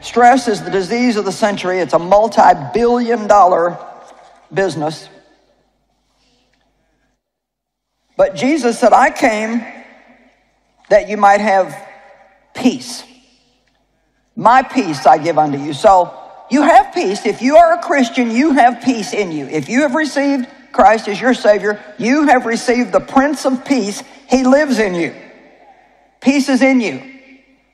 Stress is the disease of the century. It's a multi-billion-dollar business. But Jesus said, I came that you might have peace. My peace I give unto you. So you have peace. If you are a Christian, you have peace in you. If you have received Christ as your Savior, you have received the Prince of Peace. He lives in you. Peace is in you.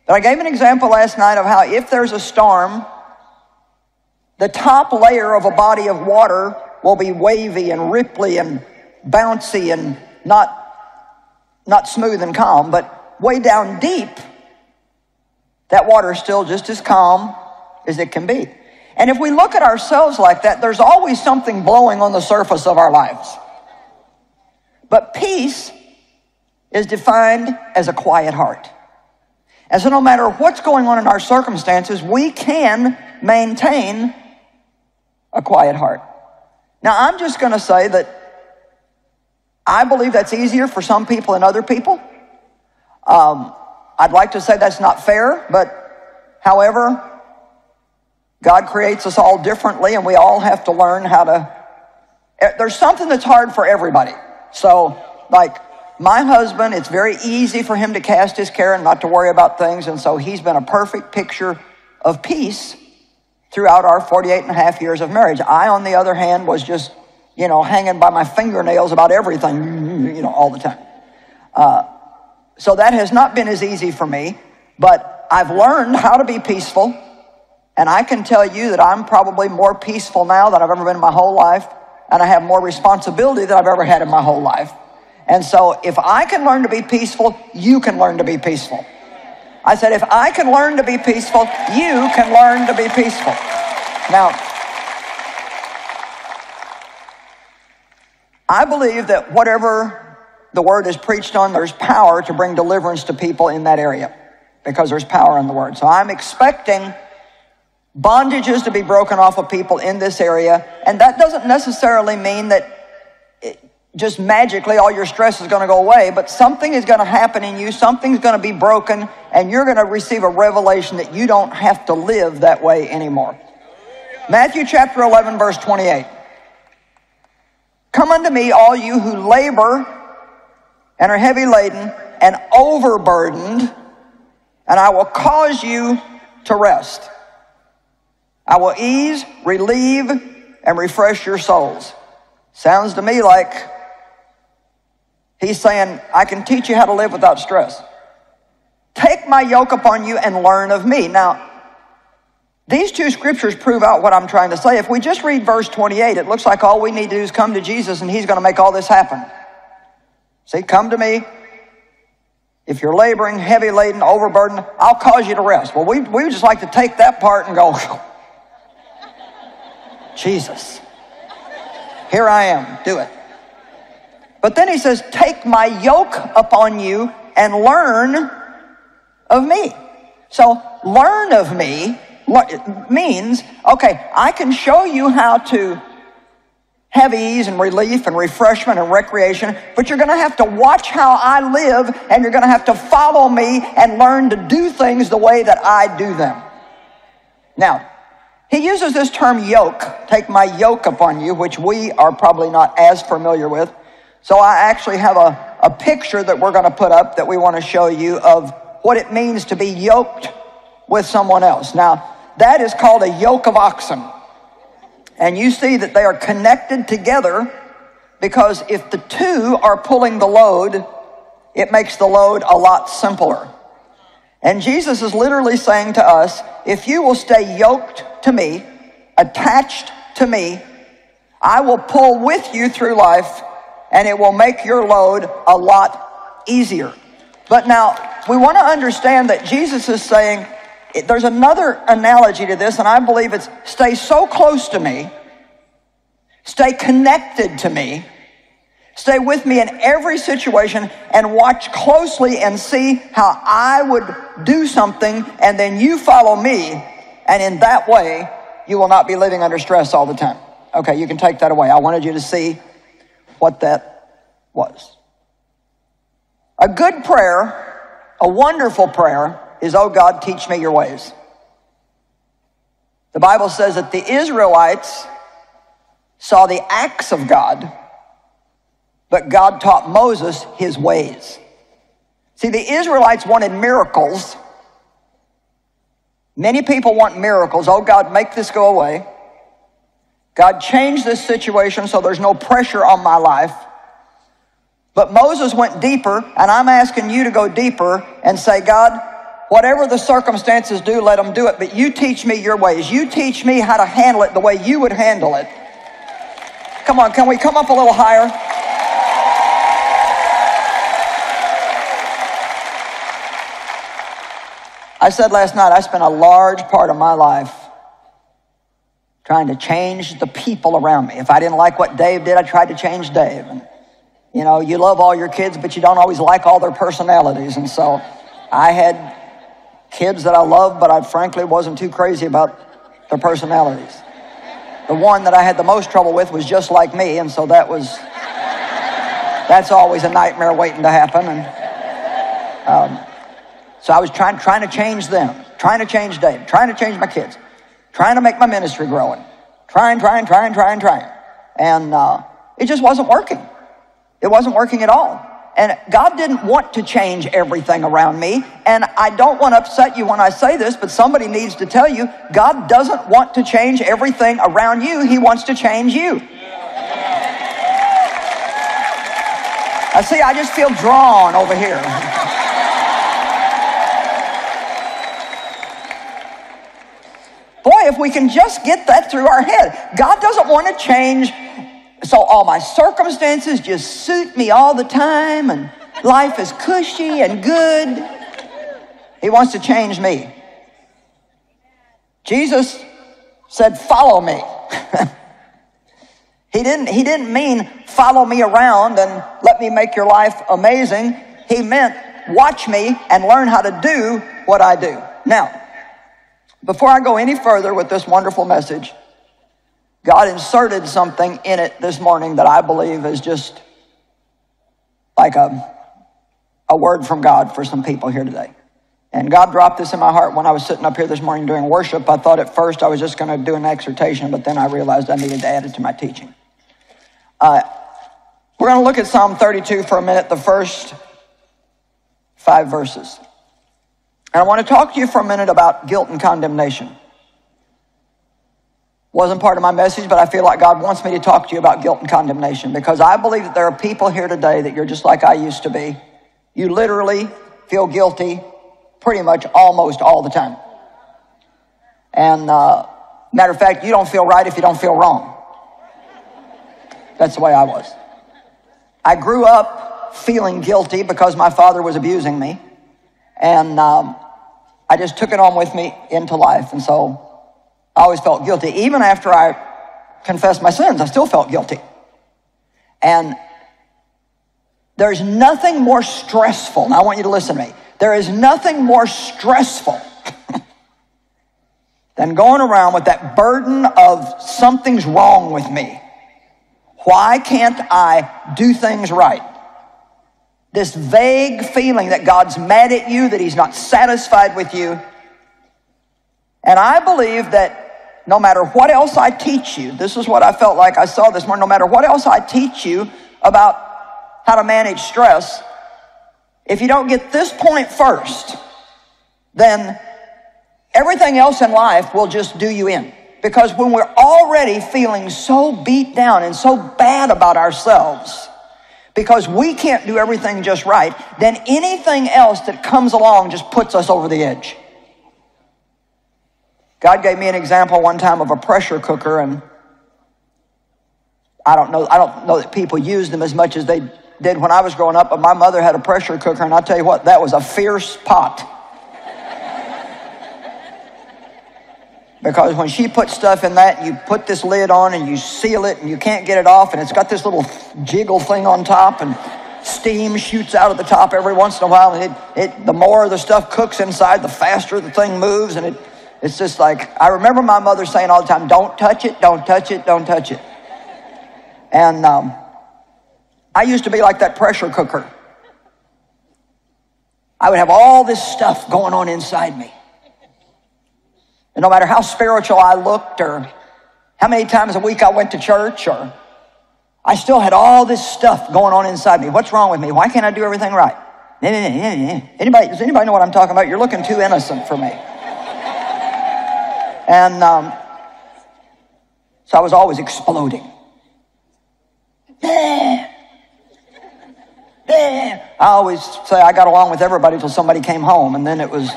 But I gave an example last night of how if there's a storm, the top layer of a body of water will be wavy and ripply and bouncy and not smooth and calm, but way down deep, that water is still just as calm as it can be. And if we look at ourselves like that, there's always something blowing on the surface of our lives. But peace is defined as a quiet heart. And so no matter what's going on in our circumstances, we can maintain a quiet heart. Now, I'm just going to say that I believe that's easier for some people than other people. I'd like to say that's not fair, but however, God creates us all differently, and we all have to learn how to... There's something that's hard for everybody. So, like, my husband, it's very easy for him to cast his care and not to worry about things, and so he's been a perfect picture of peace throughout our 48 and a half years of marriage. I, on the other hand, was just, you know, hanging by my fingernails about everything, you know, all the time. So that has not been as easy for me, but I've learned how to be peaceful. And I can tell you that I'm probably more peaceful now than I've ever been in my whole life, and I have more responsibility than I've ever had in my whole life. And so if I can learn to be peaceful, you can learn to be peaceful. I said, if I can learn to be peaceful, you can learn to be peaceful. Now, I believe that whatever the word is preached on, there's power to bring deliverance to people in that area because there's power in the word. So I'm expecting bondages to be broken off of people in this area. And that doesn't necessarily mean that just magically all your stress is going to go away, but something is going to happen in you. Something's going to be broken, and you're going to receive a revelation that you don't have to live that way anymore. Matthew chapter 11, verse 28. Come unto me, all you who labor and are heavy laden and overburdened, and I will cause you to rest. I will ease, relieve, and refresh your souls. Sounds to me like he's saying, I can teach you how to live without stress. Take my yoke upon you and learn of me. Now, these two scriptures prove out what I'm trying to say. If we just read verse 28, it looks like all we need to do is come to Jesus, and he's going to make all this happen. See, come to me. If you're laboring, heavy laden, overburdened, I'll cause you to rest. Well, we would just like to take that part and go, Jesus, here I am, do it. But then he says, take my yoke upon you and learn of me. So learn of me means, okay, I can show you how to have ease and relief and refreshment and recreation, but you're going to have to watch how I live, and you're going to have to follow me and learn to do things the way that I do them. Now, he uses this term yoke, take my yoke upon you, which we are probably not as familiar with. So I actually have a picture that we're going to put up that we want to show you of what it means to be yoked with someone else. Now, that is called a yoke of oxen. And you see that they are connected together because if the two are pulling the load, it makes the load a lot simpler. And Jesus is literally saying to us, if you will stay yoked to me, attached to me, I will pull with you through life, and it will make your load a lot easier. But now, we want to understand that Jesus is saying, there's another analogy to this, and I believe it's stay so close to me, stay connected to me, stay with me in every situation, and watch closely and see how I would do something, and then you follow me, and in that way, you will not be living under stress all the time. Okay, you can take that away. I wanted you to see what that was. A good prayer, a wonderful prayer, is, oh God, teach me your ways. The Bible says that the Israelites saw the acts of God, but God taught Moses his ways. See, the Israelites wanted miracles. Many people want miracles. Oh, God, make this go away. God, change this situation so there's no pressure on my life. But Moses went deeper, and I'm asking you to go deeper and say, God, whatever the circumstances do, let them do it. But you teach me your ways. You teach me how to handle it the way you would handle it. Come on, can we come up a little higher? I said last night, I spent a large part of my life trying to change the people around me. If I didn't like what Dave did, I tried to change Dave. And, you know, you love all your kids, but you don't always like all their personalities. And so I had kids that I loved, but I frankly wasn't too crazy about their personalities. The one that I had the most trouble with was just like me, and so that's always a nightmare waiting to happen. And so I was trying to change them, trying to change Dave, trying to change my kids, trying to make my ministry growing, trying. And it just wasn't working. It wasn't working at all. And God didn't want to change everything around me. And I don't want to upset you when I say this, but somebody needs to tell you, God doesn't want to change everything around you. He wants to change you. I see, I just feel drawn over here. Boy, if we can just get that through our head. God doesn't want to change so all my circumstances just suit me all the time, and life is cushy and good. He wants to change me. Jesus said, follow me. He didn't mean follow me around and let me make your life amazing. He meant watch me and learn how to do what I do. Now, before I go any further with this wonderful message, God inserted something in it this morning that I believe is just like a word from God for some people here today. And God dropped this in my heart when I was sitting up here this morning during worship. I thought at first I was just going to do an exhortation, but then I realized I needed to add it to my teaching. We're going to look at Psalm 32 for a minute, the first 5 verses. And I want to talk to you for a minute about guilt and condemnation. Wasn't part of my message, but I feel like God wants me to talk to you about guilt and condemnation, because I believe that there are people here today that you're just like I used to be. You literally feel guilty pretty much almost all the time. And matter of fact, you don't feel right if you don't feel wrong. That's the way I was. I grew up feeling guilty because my father was abusing me, and I just took it on with me into life, and so I always felt guilty. Even after I confessed my sins, I still felt guilty. And there's nothing more stressful, and I want you to listen to me. There is nothing more stressful than going around with that burden of something's wrong with me. Why can't I do things right? This vague feeling that God's mad at you, that he's not satisfied with you. And I believe that no matter what else I teach you, this is what I felt like I saw this morning, no matter what else I teach you about how to manage stress, if you don't get this point first, then everything else in life will just do you in. Because when we're already feeling so beat down and so bad about ourselves, because we can't do everything just right, then anything else that comes along just puts us over the edge. God gave me an example one time of a pressure cooker, and I don't know that people use them as much as they did when I was growing up, but my mother had a pressure cooker, and I'll tell you what, that was a fierce pot. Because when she put stuff in that, you put this lid on, and you seal it, and you can't get it off, and it's got this little jiggle thing on top, and steam shoots out of the top every once in a while, and the more the stuff cooks inside, the faster the thing moves, and it's just like, I remember my mother saying all the time, don't touch it, don't touch it, don't touch it. And I used to be like that pressure cooker. I would have all this stuff going on inside me. And no matter how spiritual I looked or how many times a week I went to church, or I still had all this stuff going on inside me. What's wrong with me? Why can't I do everything right? Does anybody know what I'm talking about? You're looking too innocent for me. And so I was always exploding. I always say I got along with everybody until somebody came home, and then it was...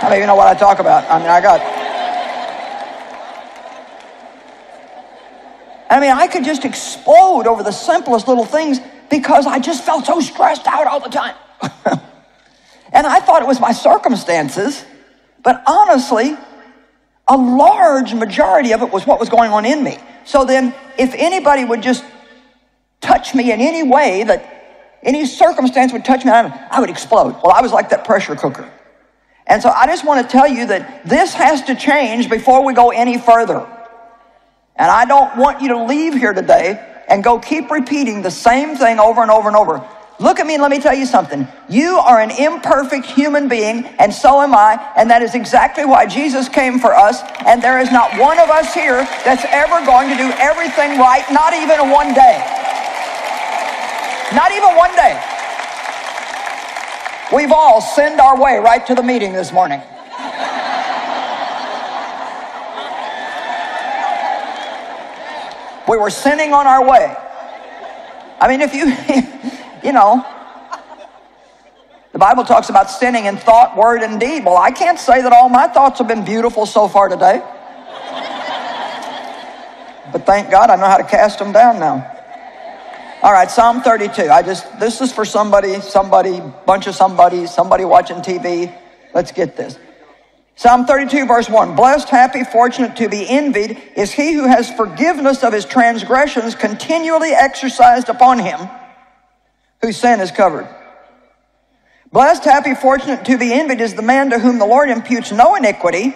I don't even know what I talk about. I could just explode over the simplest little things because I just felt so stressed out all the time. And I thought it was my circumstances, but honestly, a large majority of it was what was going on in me. So then, if anybody would just touch me in any way, that any circumstance would touch me, I would explode. Well, I was like that pressure cooker. And so I just want to tell you that this has to change before we go any further. And I don't want you to leave here today and go keep repeating the same thing over and over and over. Look at me and let me tell you something. You are an imperfect human being, and so am I, and that is exactly why Jesus came for us, and there is not one of us here that's ever going to do everything right, not even in one day. Not even one day. We've all sinned our way right to the meeting this morning. We were sinning on our way. If the Bible talks about sinning in thought, word, and deed. Well, I can't say that all my thoughts have been beautiful so far today. But thank God I know how to cast them down now. All right, Psalm 32. This is for somebody, bunch of somebody watching TV. Let's get this. Psalm 32, verse 1. Blessed, happy, fortunate, to be envied is he who has forgiveness of his transgressions continually exercised upon him, whose sin is covered. Blessed, happy, fortunate, to be envied is the man to whom the Lord imputes no iniquity,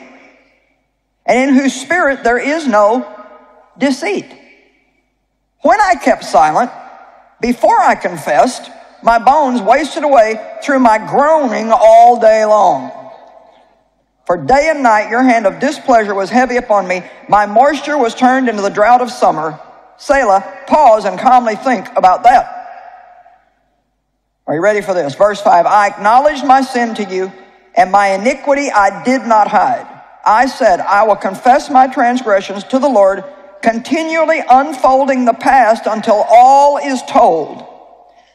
and in whose spirit there is no deceit. When I kept silent, before I confessed, my bones wasted away through my groaning all day long. For day and night your hand of displeasure was heavy upon me. My moisture was turned into the drought of summer. Selah, pause and calmly think about that. Are you ready for this? Verse 5, I acknowledged my sin to you, and my iniquity I did not hide. I said, I will confess my transgressions to the Lord, continually unfolding the past until all is told.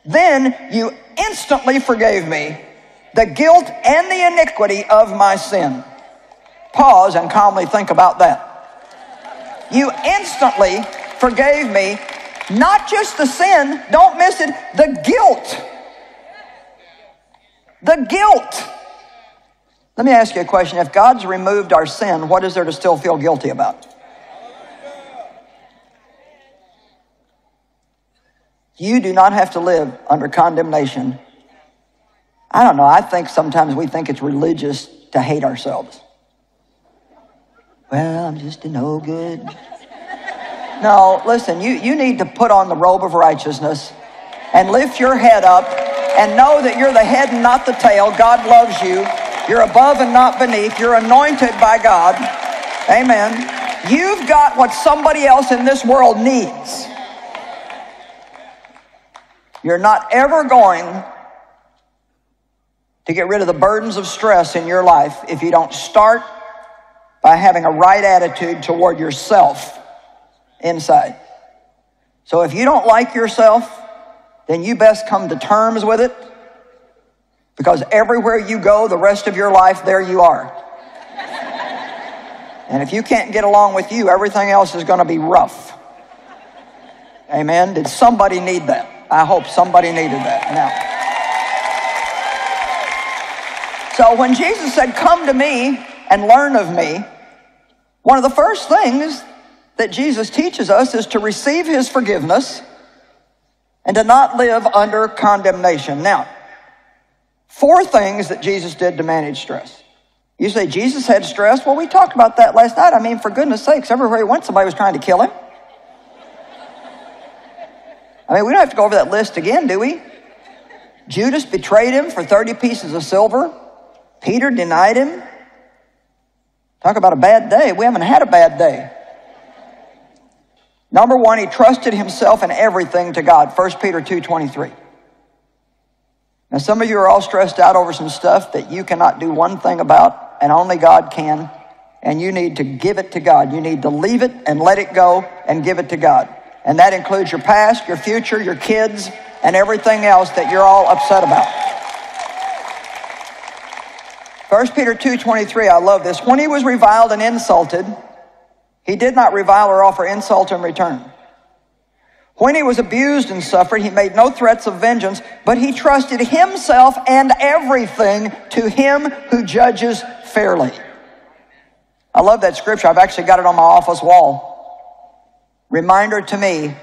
Then you instantly forgave me, the guilt and the iniquity of my sin. Pause and calmly think about that. You instantly forgave me, not just the sin, don't miss it, the guilt. The guilt. Let me ask you a question. If God's removed our sin, what is there to still feel guilty about? You do not have to live under condemnation. I don't know. I think sometimes we think it's religious to hate ourselves. Well, I'm just a no good. No, listen, you need to put on the robe of righteousness and lift your head up and know that you're the head and not the tail. God loves you. You're above and not beneath. You're anointed by God. Amen. You've got what somebody else in this world needs. You're not ever going to get rid of the burdens of stress in your life if you don't start by having a right attitude toward yourself inside. So if you don't like yourself, then you best come to terms with it, because everywhere you go the rest of your life, there you are. And if you can't get along with you, everything else is going to be rough. Amen. Did somebody need that? I hope somebody needed that now. So when Jesus said, come to me and learn of me, one of the first things that Jesus teaches us is to receive his forgiveness and to not live under condemnation. Now, 4 things that Jesus did to manage stress. You say, Jesus had stress? Well, we talked about that last night. For goodness sakes, everywhere he went, somebody was trying to kill him. We don't have to go over that list again, do we? Judas betrayed him for 30 pieces of silver. Peter denied him. Talk about a bad day. We haven't had a bad day. Number one, he trusted himself and everything to God. 1 Peter 2:23. Now, some of you are all stressed out over some stuff that you cannot do one thing about, and only God can, and you need to give it to God. You need to leave it and let it go and give it to God. And that includes your past, your future, your kids, and everything else that you're all upset about. 1 Peter 2:23, I love this. When he was reviled and insulted, he did not revile or offer insult in return. When he was abused and suffered, he made no threats of vengeance, but he trusted himself and everything to him who judges fairly. I love that scripture. I've actually got it on my office wall. Reminder to me,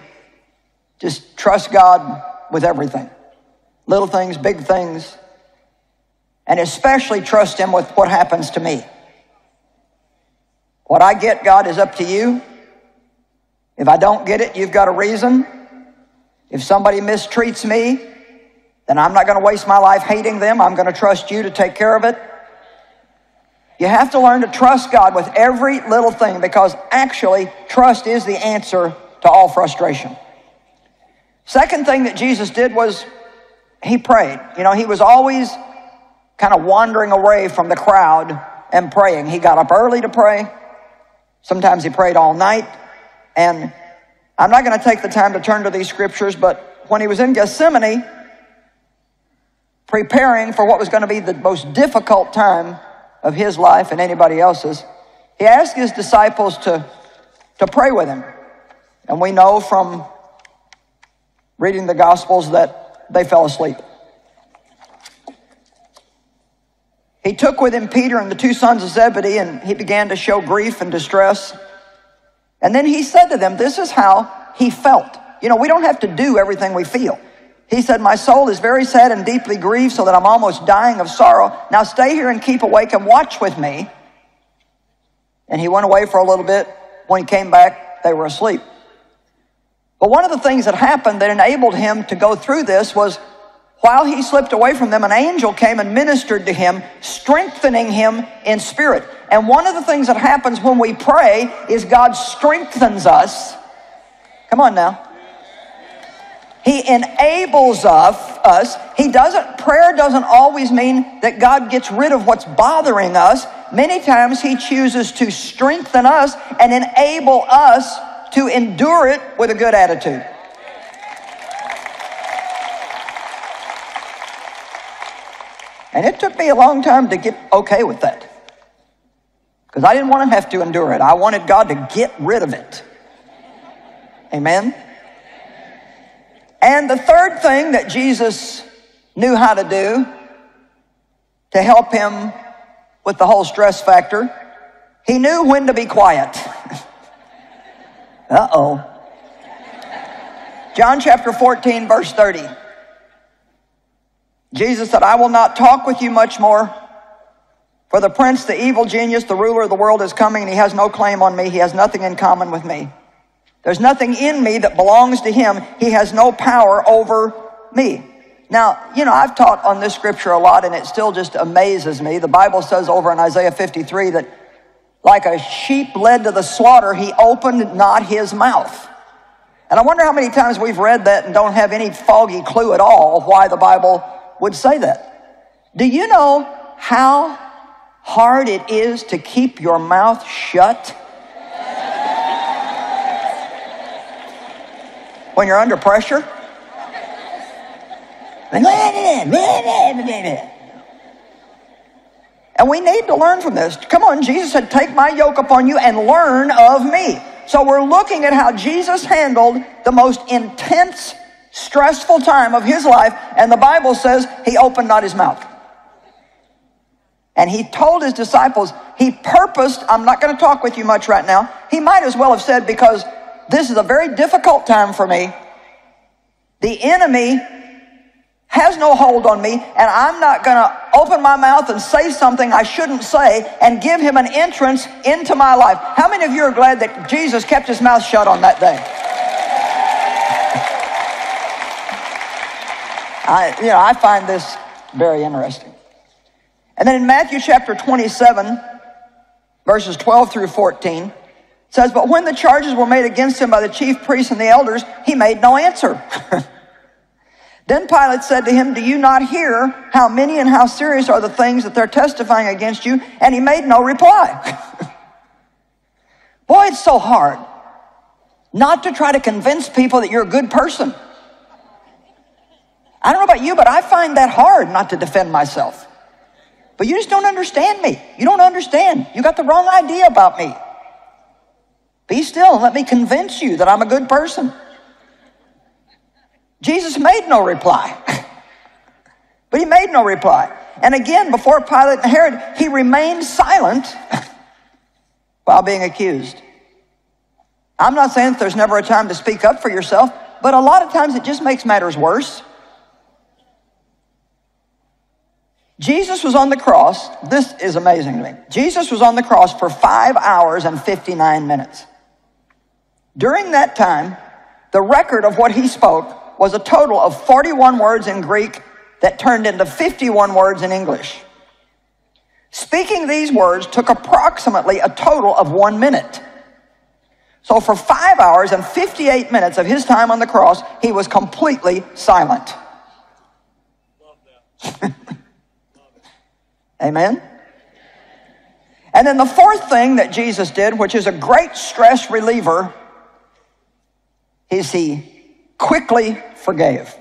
just trust God with everything. Little things, big things. And especially trust him with what happens to me. What I get, God, is up to you. If I don't get it, you've got a reason. If somebody mistreats me, then I'm not going to waste my life hating them. I'm going to trust you to take care of it. You have to learn to trust God with every little thing, because actually trust is the answer to all frustration. Second thing that Jesus did was he prayed. You know, he was always kind of wandering away from the crowd and praying. He got up early to pray. Sometimes he prayed all night. And I'm not going to take the time to turn to these scriptures, but when he was in Gethsemane, preparing for what was going to be the most difficult time of his life and anybody else's, he asked his disciples to pray with him. And we know from reading the Gospels that they fell asleep. He took with him Peter and the two sons of Zebedee, and he began to show grief and distress. And then he said to them, this is how he felt. You know, we don't have to do everything we feel. He said, my soul is very sad and deeply grieved, so that I'm almost dying of sorrow. Now stay here and keep awake and watch with me. And he went away for a little bit. When he came back, they were asleep. But one of the things that happened that enabled him to go through this was, while he slipped away from them, an angel came and ministered to him, strengthening him in spirit. And one of the things that happens when we pray is God strengthens us. Come on now. He enables us. Prayer doesn't always mean that God gets rid of what's bothering us. Many times he chooses to strengthen us and enable us to endure it with a good attitude. And it took me a long time to get okay with that, because I didn't want to have to endure it. I wanted God to get rid of it. Amen? And the third thing that Jesus knew how to do to help him with the whole stress factor, he knew when to be quiet. Uh-oh. John chapter 14, verse 30. Jesus said, I will not talk with you much more, for the prince, the evil genius, the ruler of the world is coming, and he has no claim on me. He has nothing in common with me. There's nothing in me that belongs to him. He has no power over me. Now, you know, I've taught on this scripture a lot, and it still just amazes me. The Bible says over in Isaiah 53 that like a sheep led to the slaughter, he opened not his mouth. And I wonder how many times we've read that and don't have any foggy clue at all why the Bible would say that. Do you know how hard it is to keep your mouth shut when you're under pressure? And we need to learn from this. Come on, Jesus said, take my yoke upon you and learn of me. So we're looking at how Jesus handled the most intense, stressful time of his life, and the Bible says he opened not his mouth. And he told his disciples, he purposed, I'm not going to talk with you much right now. He might as well have said, because this is a very difficult time for me. The enemy has no hold on me, and I'm not going to open my mouth and say something I shouldn't say and give him an entrance into my life. How many of you are glad that Jesus kept his mouth shut on that day? I find this very interesting. And then in Matthew chapter 27, verses 12 through 14, says, but when the charges were made against him by the chief priests and the elders, he made no answer. Then Pilate said to him, do you not hear how many and how serious are the things that they're testifying against you? And he made no reply. Boy, it's so hard not to try to convince people that you're a good person. I don't know about you, but I find that hard not to defend myself. But you just don't understand me. You don't understand. You got the wrong idea about me. Be still and let me convince you that I'm a good person. Jesus made no reply. But he made no reply. And again, before Pilate and Herod, he remained silent while being accused. I'm not saying that there's never a time to speak up for yourself, but a lot of times it just makes matters worse. Jesus was on the cross. This is amazing to me. Jesus was on the cross for 5 hours and 59 minutes. During that time, the record of what he spoke was a total of 41 words in Greek that turned into 51 words in English. Speaking these words took approximately a total of 1 minute. So for 5 hours and 58 minutes of his time on the cross, he was completely silent. Love that. Amen? And then the fourth thing that Jesus did, which is a great stress reliever, is he quickly forgave.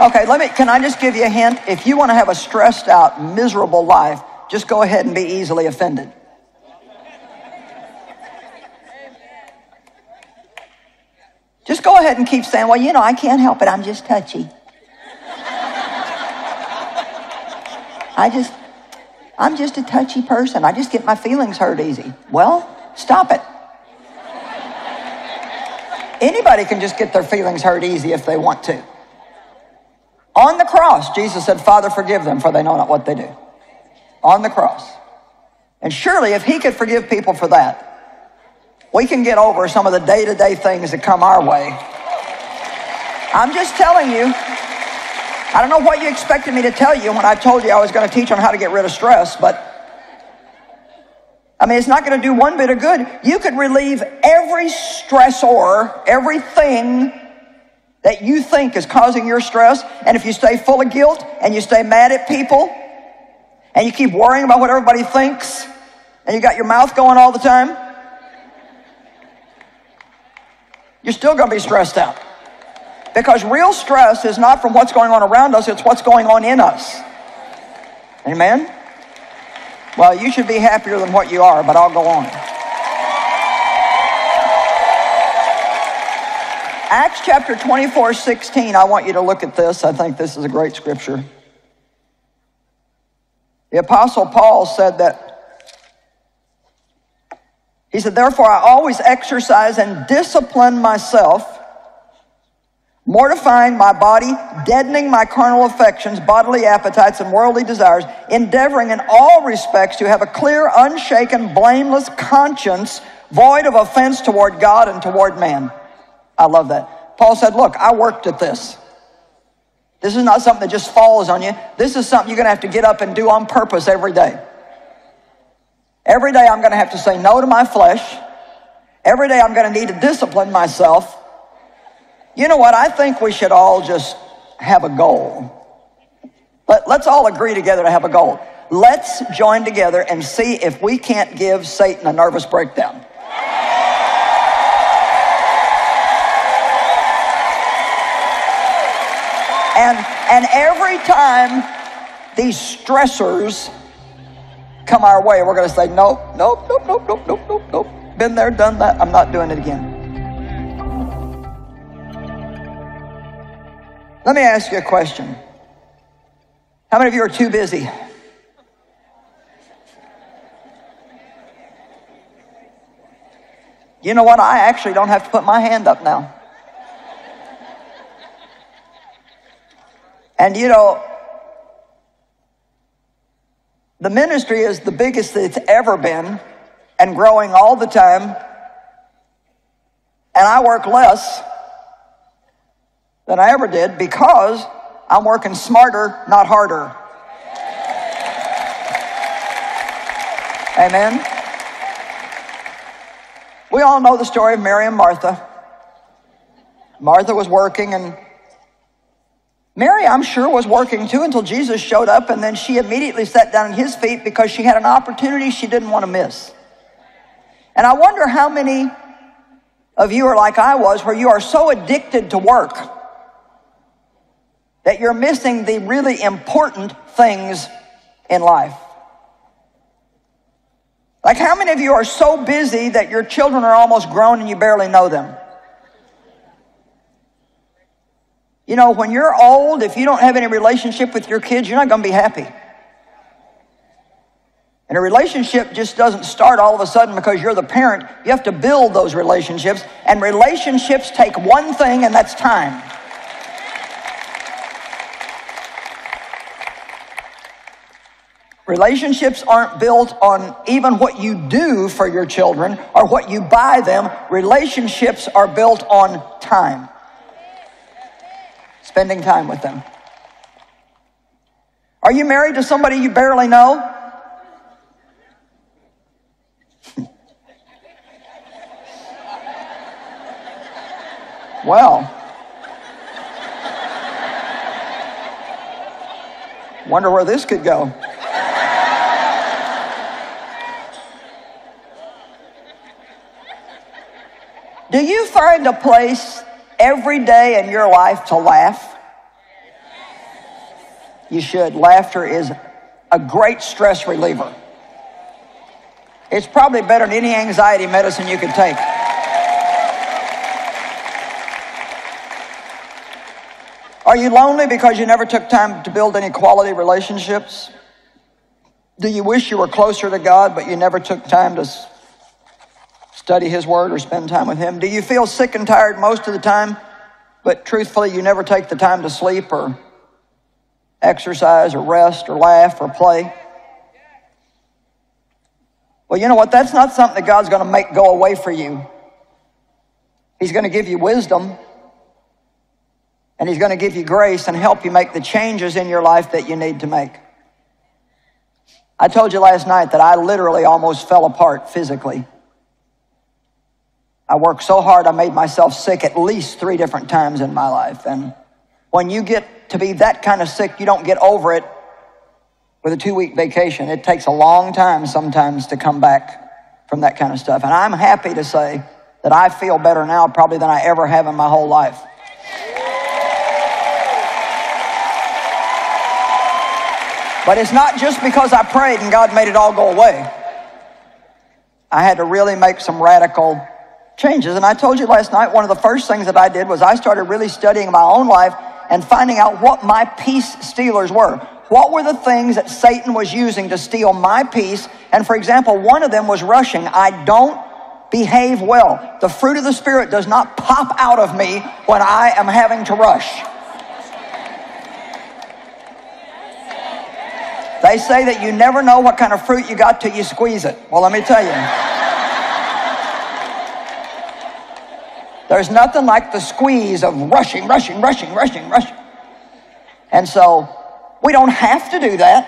Okay, can I just give you a hint? If you want to have a stressed out, miserable life, just go ahead and be easily offended. Just go ahead and keep saying, well, you know, I can't help it. I'm just touchy. I'm just a touchy person. I just get my feelings hurt easy. Well, stop it. Anybody can just get their feelings hurt easy if they want to. On the cross, Jesus said, Father, forgive them, for they know not what they do. On the cross. And surely if he could forgive people for that, we can get over some of the day-to-day things that come our way. I'm just telling you. I don't know what you expected me to tell you when I told you I was going to teach on how to get rid of stress, but I mean, it's not going to do one bit of good. You could relieve every stressor, everything that you think is causing your stress, and if you stay full of guilt and you stay mad at people and you keep worrying about what everybody thinks and you got your mouth going all the time, you're still going to be stressed out. Because real stress is not from what's going on around us, it's what's going on in us. Amen? Well, you should be happier than what you are, but I'll go on. Acts chapter 24:16, I want you to look at this. I think this is a great scripture. The Apostle Paul said that, he said, therefore I always exercise and discipline myself, mortifying my body, deadening my carnal affections, bodily appetites, and worldly desires, endeavoring in all respects to have a clear, unshaken, blameless conscience, void of offense toward God and toward man. I love that. Paul said, look, I worked at this. This is not something that just falls on you. This is something you're going to have to get up and do on purpose every day. Every day I'm going to have to say no to my flesh. Every day I'm going to need to discipline myself. You know what? I think we should all just have a goal. Let's all agree together to have a goal. Let's join together and see if we can't give Satan a nervous breakdown. And every time these stressors come our way, we're going to say, nope, nope, nope, nope, nope, nope, nope, nope. Been there, done that. I'm not doing it again. Let me ask you a question. How many of you are too busy? You know what? I actually don't have to put my hand up now. And you know, the ministry is the biggest that it's ever been and growing all the time. And I work less. than I ever did because I'm working smarter, not harder. Amen. We all know the story of Mary and Martha. Martha was working, and Mary, I'm sure, was working too until Jesus showed up, and then she immediately sat down at his feet because she had an opportunity she didn't want to miss. And I wonder how many of you are like I was, where you are so addicted to work that you're missing the really important things in life. Like how many of you are so busy that your children are almost grown and you barely know them? You know, when you're old, if you don't have any relationship with your kids, you're not going to be happy. And a relationship just doesn't start all of a sudden because you're the parent. You have to build those relationships. And relationships take one thing, and that's time. Relationships aren't built on even what you do for your children or what you buy them. Relationships are built on time. Spending time with them. Are you married to somebody you barely know? Well, wonder where this could go. Do you find a place every day in your life to laugh? You should. Laughter is a great stress reliever. It's probably better than any anxiety medicine you could take. Are you lonely because you never took time to build any quality relationships? Do you wish you were closer to God, but you never took time to study His Word or spend time with Him? Do you feel sick and tired most of the time, but truthfully you never take the time to sleep or exercise or rest or laugh or play? Well, you know what? That's not something that God's going to make go away for you. He's going to give you wisdom, and He's going to give you grace and help you make the changes in your life that you need to make. I told you last night that I literally almost fell apart physically. I worked so hard I made myself sick at least 3 different times in my life. And when you get to be that kind of sick, you don't get over it with a 2-week vacation. It takes a long time sometimes to come back from that kind of stuff. And I'm happy to say that I feel better now probably than I ever have in my whole life. But it's not just because I prayed and God made it all go away. I had to really make some radical changes. And I told you last night, one of the first things that I did was I started really studying my own life and finding out what my peace stealers were. What were the things that Satan was using to steal my peace? And for example, one of them was rushing. I don't behave well. The fruit of the Spirit does not pop out of me when I am having to rush. They say that you never know what kind of fruit you got till you squeeze it. Well, let me tell you. There's nothing like the squeeze of rushing. And so we don't have to do that.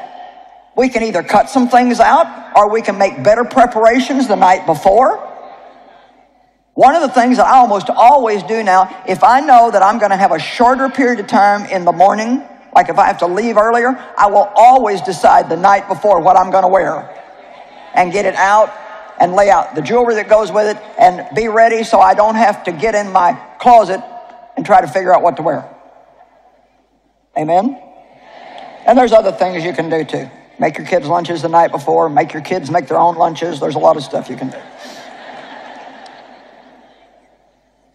We can either cut some things out or we can make better preparations the night before. One of the things that I almost always do now, if I know that I'm going to have a shorter period of time in the morning, like if I have to leave earlier, I will always decide the night before what I'm going to wear and get it out and lay out the jewelry that goes with it and be ready so I don't have to get in my closet and try to figure out what to wear. Amen? And there's other things you can do too. Make your kids' lunches the night before. Make your kids make their own lunches. There's a lot of stuff you can do.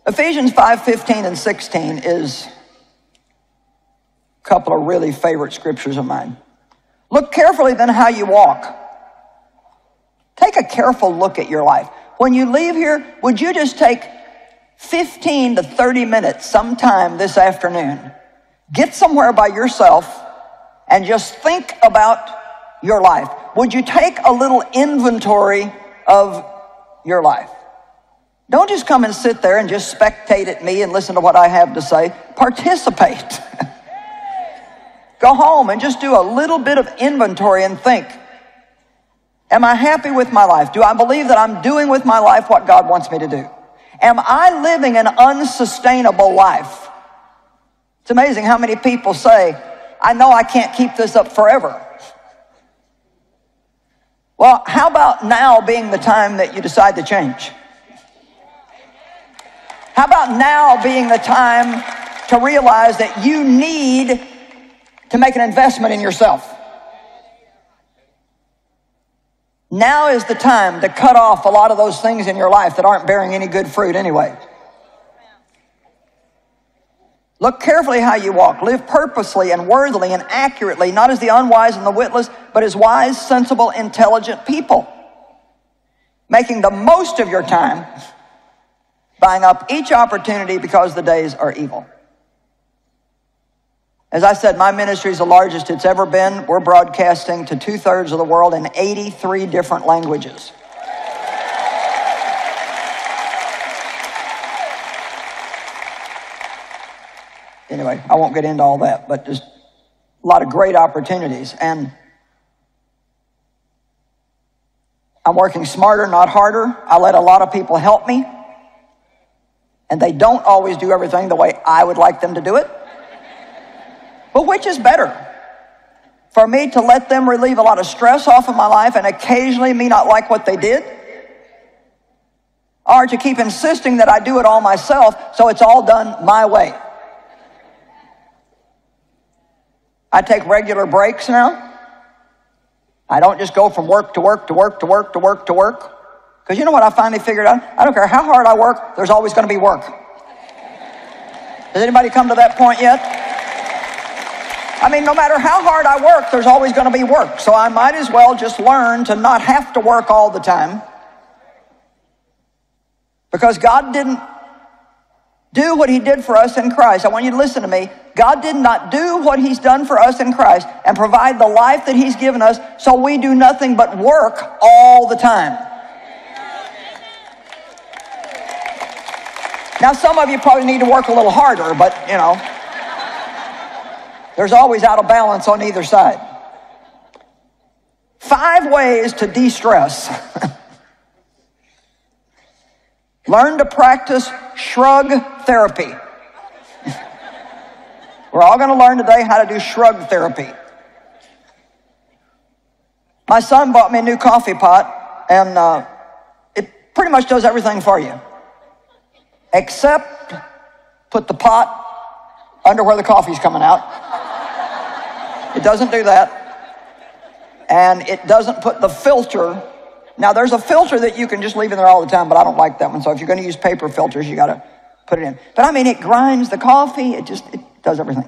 Ephesians 5:15 and 16 is a couple of really favorite scriptures of mine. Look carefully then how you walk. Take a careful look at your life. When you leave here, would you just take 15 to 30 minutes sometime this afternoon? Get somewhere by yourself and just think about your life. Would you take a little inventory of your life? Don't just come and sit there and just spectate at me and listen to what I have to say. Participate. Go home and just do a little bit of inventory and think. Am I happy with my life? Do I believe that I'm doing with my life what God wants me to do? Am I living an unsustainable life? It's amazing how many people say, I know I can't keep this up forever. Well, how about now being the time that you decide to change? How about now being the time to realize that you need to make an investment in yourself? Now is the time to cut off a lot of those things in your life that aren't bearing any good fruit anyway. Look carefully how you walk. Live purposely and worthily and accurately, not as the unwise and the witless, but as wise, sensible, intelligent people, making the most of your time, buying up each opportunity because the days are evil. As I said, my ministry is the largest it's ever been. We're broadcasting to 2/3 of the world in 83 different languages. Anyway, I won't get into all that, but just a lot of great opportunities. And I'm working smarter, not harder. I let a lot of people help me. And they don't always do everything the way I would like them to do it. But which is better? For me to let them relieve a lot of stress off of my life and occasionally me not like what they did? Or to keep insisting that I do it all myself so it's all done my way? I take regular breaks now. I don't just go from work to work to work to work to work to work. Because you know what I finally figured out? I don't care how hard I work, there's always going to be work. Has anybody come to that point yet? I mean, no matter how hard I work, there's always going to be work. So I might as well just learn to not have to work all the time. Because God didn't do what he did for us in Christ. I want you to listen to me. God did not do what he's done for us in Christ and provide the life that he's given us so we do nothing but work all the time. Now, some of you probably need to work a little harder, but, you know, there's always out of balance on either side. 5 ways to de-stress. Learn to practice shrug therapy. We're all going to learn today how to do shrug therapy. My son bought me a new coffee pot, and it pretty much does everything for you, except put the pot under where the coffee's coming out. It doesn't do that. And it doesn't put the filter. Now, there's a filter that you can just leave in there all the time, but I don't like that one. So if you're going to use paper filters, you got to put it in. But I mean, it grinds the coffee. It does everything.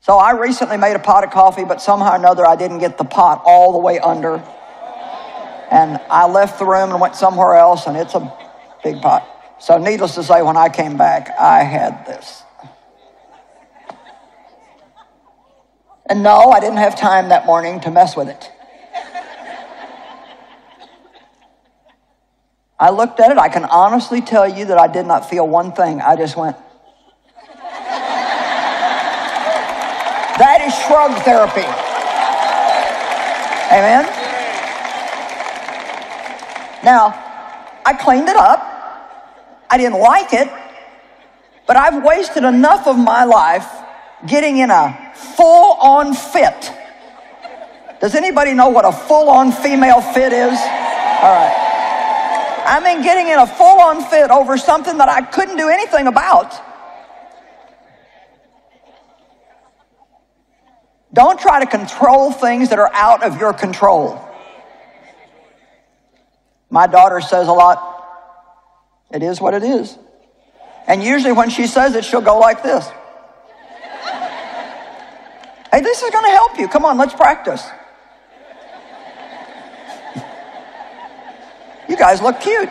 So I recently made a pot of coffee, but somehow or another, I didn't get the pot all the way under. And I left the room and went somewhere else, and it's a big pot. So needless to say, when I came back, I had this. And no, I didn't have time that morning to mess with it. I looked at it. I can honestly tell you that I did not feel one thing. I just went. That is shrug therapy. Amen? Now, I cleaned it up. I didn't like it. But I've wasted enough of my life getting in a full-on fit. Does anybody know what a full-on female fit is? All right. I mean, getting in a full-on fit over something that I couldn't do anything about. Don't try to control things that are out of your control. My daughter says a lot, it is what it is. And usually when she says it, she'll go like this. Hey, this is going to help you. Come on, let's practice. You guys look cute.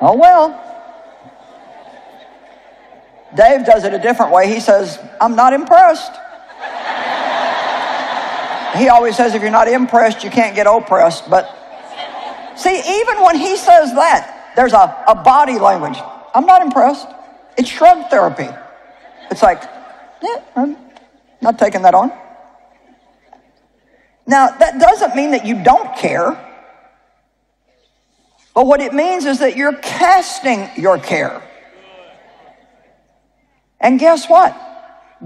Oh, well. Dave does it a different way. He says, I'm not impressed. He always says, if you're not impressed, you can't get oppressed. But See, even when he says that, there's a body language. I'm not impressed. It's shrug therapy. It's like, yeah, I'm not taking that on. Now, that doesn't mean that you don't care. But what it means is that you're casting your care. And guess what?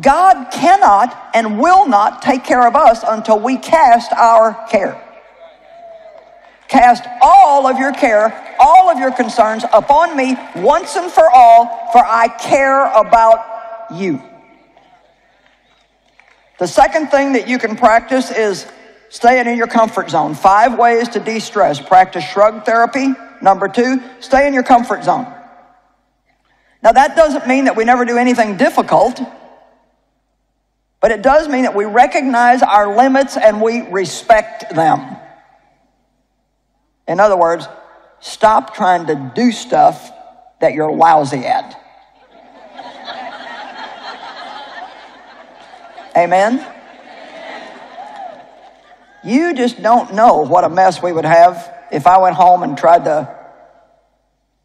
God cannot and will not take care of us until we cast our care. Cast all of your care, all of your concerns upon me once and for all, for I care about you. The second thing that you can practice is staying in your comfort zone. 5 ways to de-stress. Practice shrug therapy. Number 2, stay in your comfort zone. Now, that doesn't mean that we never do anything difficult, but it does mean that we recognize our limits and we respect them. In other words, stop trying to do stuff that you're lousy at. Amen? You just don't know what a mess we would have if I went home and tried to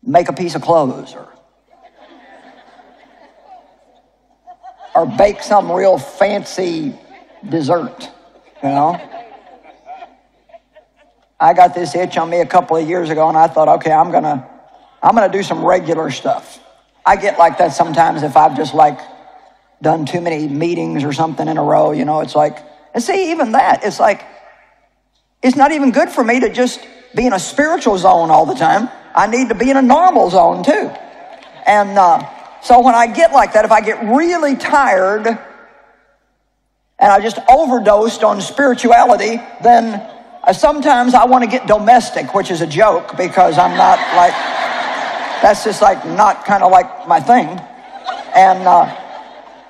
make a piece of clothes or bake some real fancy dessert, you know? I got this itch on me a couple of years ago, and I thought, okay, I'm gonna do some regular stuff. I get like that sometimes if I've just like done too many meetings or something in a row, you know, it's like, and see, even that, it's like, it's not even good for me to just be in a spiritual zone all the time. I need to be in a normal zone too. And so when I get like that, if I get really tired and I just overdosed on spirituality, then sometimes I want to get domestic, which is a joke because I'm not like, that's just like not kind of like my thing. And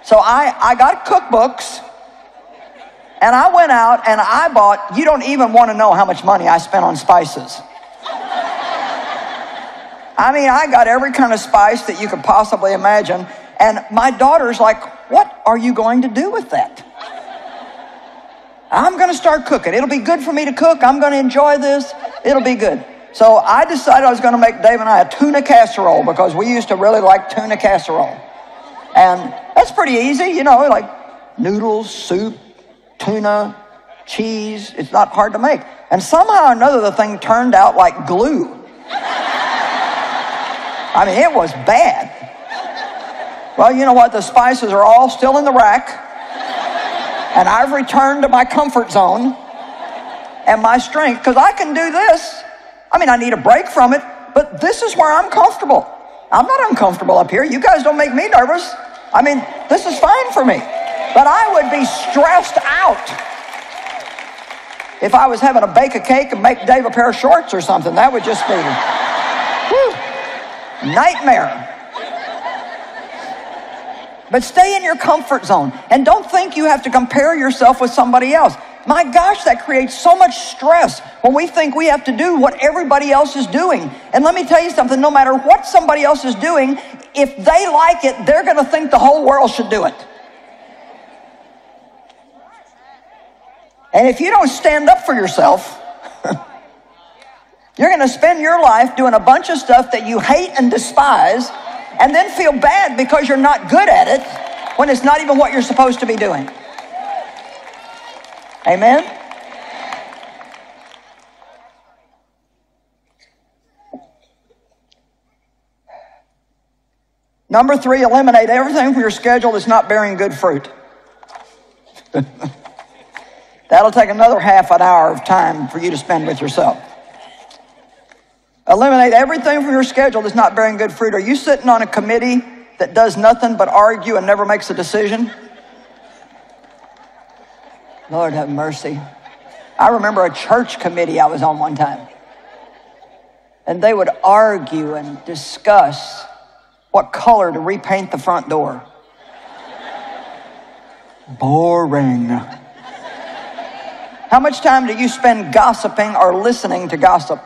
so I got cookbooks and I went out and I bought, you don't even want to know how much money I spent on spices. I mean, I got every kind of spice that you could possibly imagine. And my daughter's like, what are you going to do with that? I'm going to start cooking. It'll be good for me to cook. I'm going to enjoy this. It'll be good. So I decided I was going to make Dave and I a tuna casserole because we used to really like tuna casserole. And that's pretty easy, you know, like noodles, soup, tuna, cheese. It's not hard to make. And somehow or another, the thing turned out like glue. I mean, it was bad. Well, you know what? The spices are all still in the rack. And I've returned to my comfort zone and my strength, because I can do this. I mean, I need a break from it, but this is where I'm comfortable. I'm not uncomfortable up here. You guys don't make me nervous. I mean, this is fine for me, but I would be stressed out if I was having to bake a cake and make Dave a pair of shorts or something. That would just be whew, nightmare. But stay in your comfort zone and don't think you have to compare yourself with somebody else. My gosh, that creates so much stress when we think we have to do what everybody else is doing. And let me tell you something, no matter what somebody else is doing, if they like it, they're going to think the whole world should do it. And if you don't stand up for yourself, you're going to spend your life doing a bunch of stuff that you hate and despise, and then feel bad because you're not good at it when it's not even what you're supposed to be doing. Amen? Number 3, eliminate everything from your schedule that's not bearing good fruit. That'll take another half an hour of time for you to spend with yourself. Eliminate everything from your schedule that's not bearing good fruit. Are you sitting on a committee that does nothing but argue and never makes a decision? Lord have mercy. I remember a church committee I was on one time, and they would argue and discuss what color to repaint the front door. Boring. How much time do you spend gossiping or listening to gossip?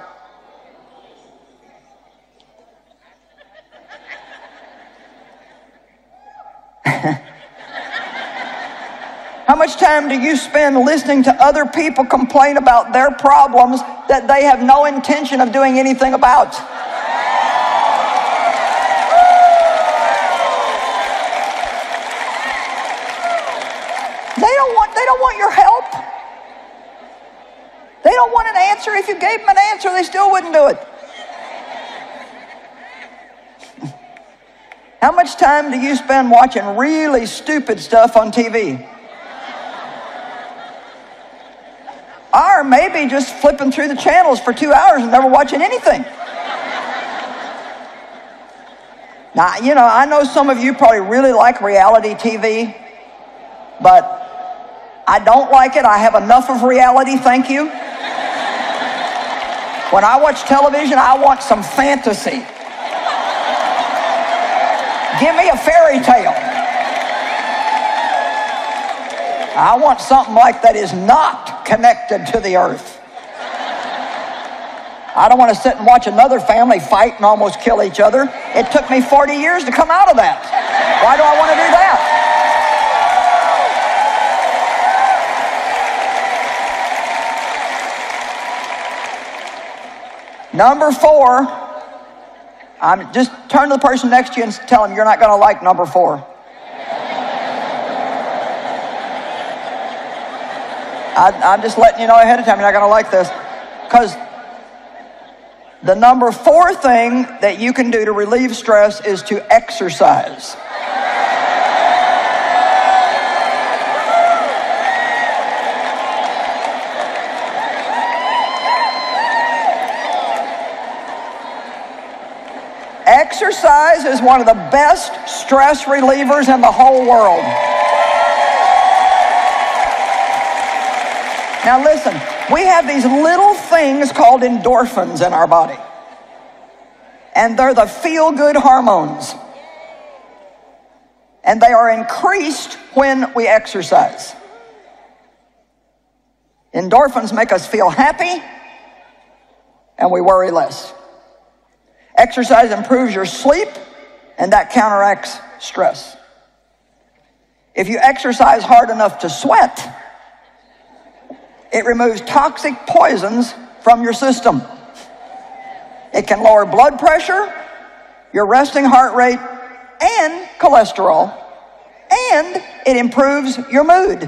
How much time do you spend listening to other people complain about their problems that they have no intention of doing anything about. They don't want your help. They don't want an answer. If you gave them an answer, they still wouldn't do it. How much time do you spend watching really stupid stuff on TV? Or maybe just flipping through the channels for 2 hours and never watching anything. Now, you know, I know some of you probably really like reality TV, but I don't like it. I have enough of reality, thank you. When I watch television, I want some fantasy. Give me a fairy tale. I want something like that is not connected to the earth. I don't want to sit and watch another family fight and almost kill each other. It took me 40 years to come out of that. Why do I want to do that? Number four. Just turn to the person next to you and tell them you're not going to like number four. I'm just letting you know ahead of time you're not going to like this. Because the number four thing that you can do to relieve stress is to exercise. Exercise is one of the best stress relievers in the whole world. Now listen, we have these little things called endorphins in our body. And they're the feel-good hormones. And they are increased when we exercise. Endorphins make us feel happy, and we worry less. Exercise improves your sleep, and that counteracts stress. If you exercise hard enough to sweat, it removes toxic poisons from your system. It can lower blood pressure, your resting heart rate, and cholesterol, and it improves your mood.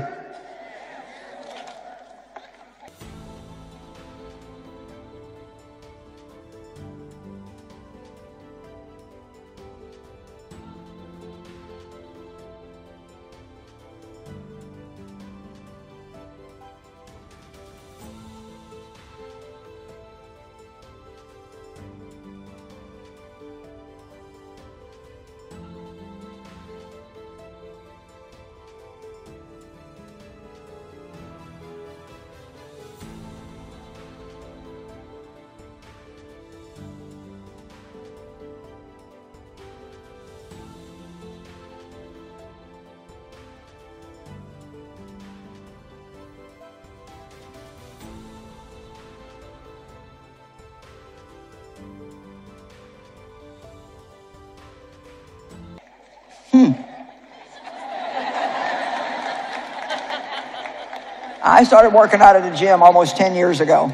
I started working out at a gym almost 10 years ago.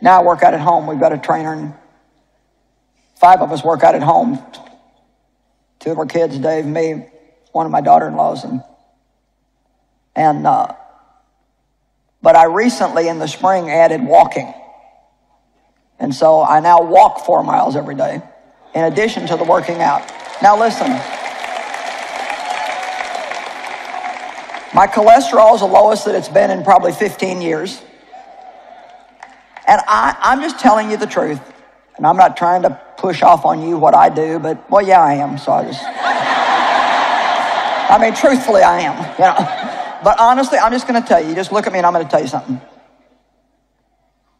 Now I work out at home. We've got a trainer, and 5 of us work out at home. 2 of our kids, Dave, me, one of my daughter-in-laws. But I recently, in the spring, added walking. And so I now walk 4 miles every day, in addition to the working out. Now listen. My cholesterol is the lowest that it's been in probably 15 years. And I'm just telling you the truth. And I'm not trying to push off on you what I do, but, well, yeah, I am. So I just, I mean, truthfully, I am. You know? But honestly, I'm just going to tell you. Just look at me and I'm going to tell you something.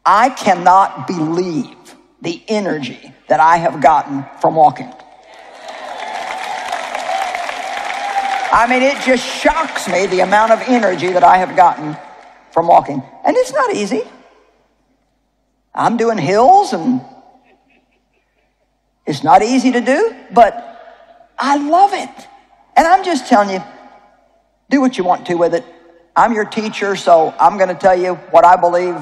I cannot believe the energy that I have gotten from walking. I mean, it just shocks me the amount of energy that I have gotten from walking. And it's not easy. I'm doing hills, and it's not easy to do, but I love it. And I'm just telling you, do what you want to with it. I'm your teacher, so I'm going to tell you what I believe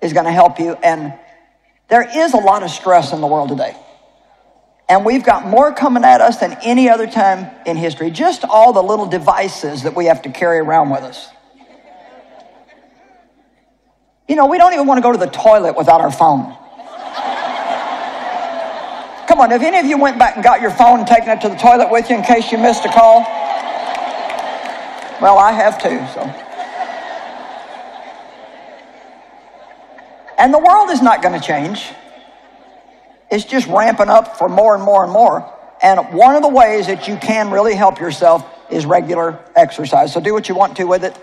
is going to help you. And there is a lot of stress in the world today. And we've got more coming at us than any other time in history. Just all the little devices that we have to carry around with us. You know, we don't even want to go to the toilet without our phone. Come on, have any of you went back and got your phone and taken it to the toilet with you in case you missed a call? Well, I have too, so. And the world is not going to change. It's just ramping up for more and more and more. And one of the ways that you can really help yourself is regular exercise. So do what you want to with it.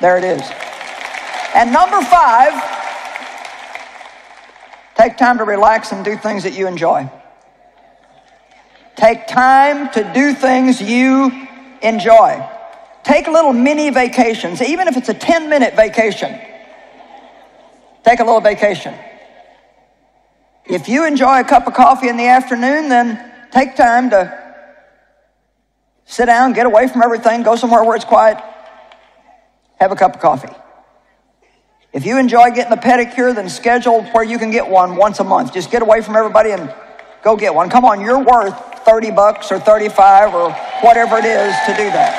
There it is. And number 5, take time to relax and do things that you enjoy. Take time to do things you enjoy. Take little mini vacations, even if it's a 10-minute vacation. Take a little vacation. If you enjoy a cup of coffee in the afternoon, then take time to sit down, get away from everything, go somewhere where it's quiet, have a cup of coffee. If you enjoy getting a pedicure, then schedule where you can get one once a month. Just get away from everybody and go get one. Come on, you're worth $30 or $35 or whatever it is to do that.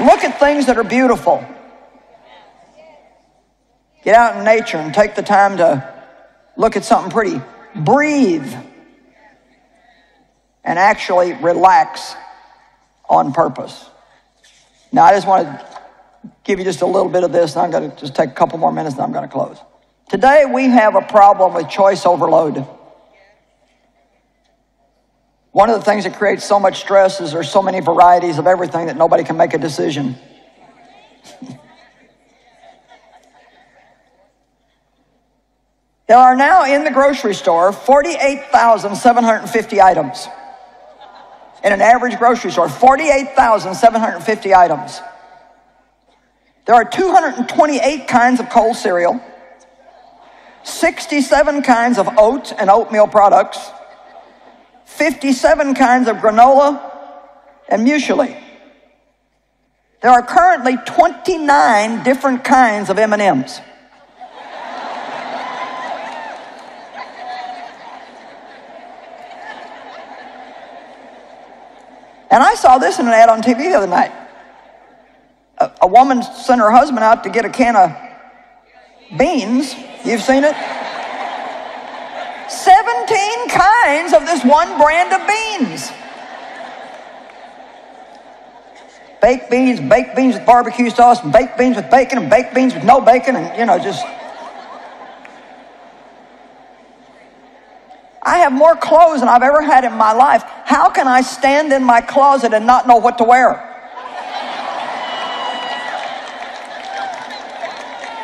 Look at things that are beautiful. Get out in nature and take the time to look at something pretty. Breathe. And actually relax on purpose. Now, I just want to give you just a little bit of this, and I'm going to just take a couple more minutes, and I'm going to close. Today, we have a problem with choice overload. One of the things that creates so much stress is there's so many varieties of everything that nobody can make a decision. There are now in the grocery store 48,750 items. In an average grocery store, 48,750 items. There are 228 kinds of cold cereal, 67 kinds of oats and oatmeal products, 57 kinds of granola and muesli. There are currently 29 different kinds of M&Ms. And I saw this in an ad on TV the other night. A woman sent her husband out to get a can of beans. You've seen it? 17 kinds of this one brand of beans. Baked beans with barbecue sauce, and baked beans with bacon, and baked beans with no bacon, and, you know, just... I have more clothes than I've ever had in my life. How can I stand in my closet and not know what to wear?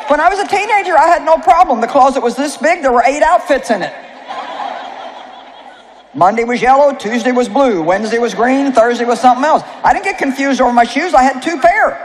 When I was a teenager, I had no problem. The closet was this big. There were 8 outfits in it. Monday was yellow. Tuesday was blue. Wednesday was green. Thursday was something else. I didn't get confused over my shoes. I had 2 pairs.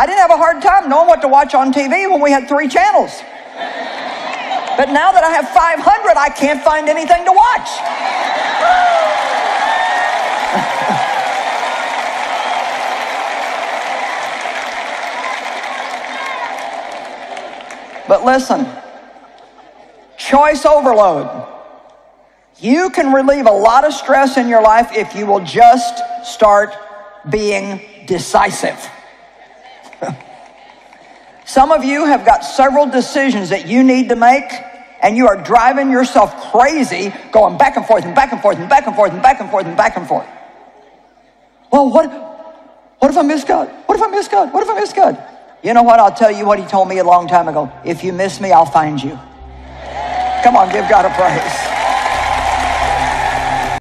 I didn't have a hard time knowing what to watch on TV when we had 3 channels. But now that I have 500, I can't find anything to watch. But listen, choice overload. You can relieve a lot of stress in your life if you will just start being decisive. Some of you have got several decisions that you need to make, and you are driving yourself crazy going back and forth and back and forth and back and forth and back and forth and back and forth. Well, what if I miss God? What if I miss God? What if I miss God? You know what? I'll tell you what he told me a long time ago. If you miss me, I'll find you. Come on, give God a praise.